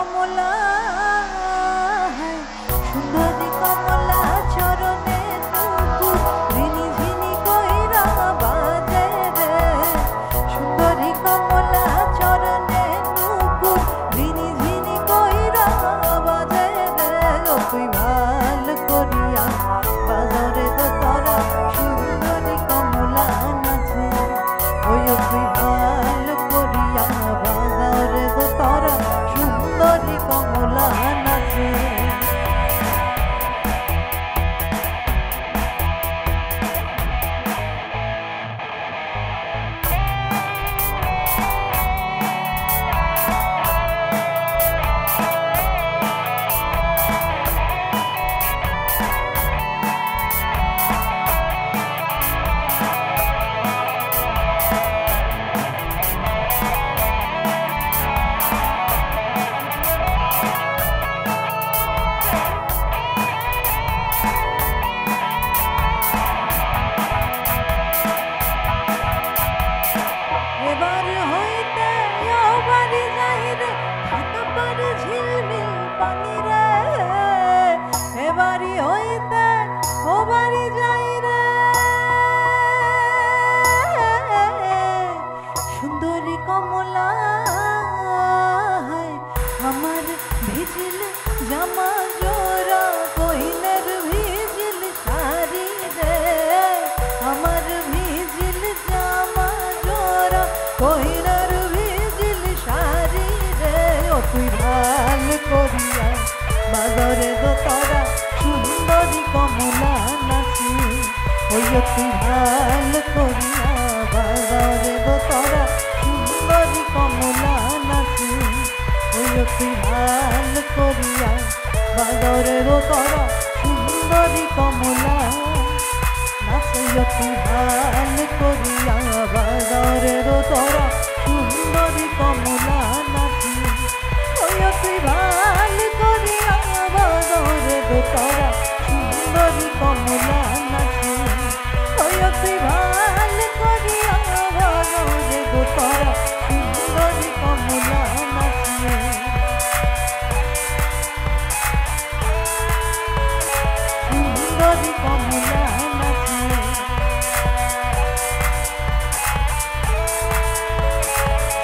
Komola hai Shundori Komola charone tu vini vini koira baje re Shundori Komola charone tu vini vini koira baje re koi mal koriya bazore to tara Shundori Komola nache oye koi mal koriya bazore to tara Shundori Komola nache Shundori Komola hai amar bhijil jama jora kohiler bhijil sari re amar bhijil jama jora kohiler bhijil sari re o tui bhal koriya bazore go tara Shundori Komola nachi o tui bhal koriya bazore go tara Shundori Komola nachi oye tui bhal koriya bazore go tara Shundori Komola nachi oye tui bhal koriya bazore go tara Shundori Komola nachi oye tui bhal koriya bazore go tara Shundori Komola nachi oye tui bhal koriya bazore go tara Shundori Komola Shundori Komola nachi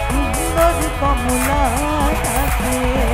Shundori Komola nachi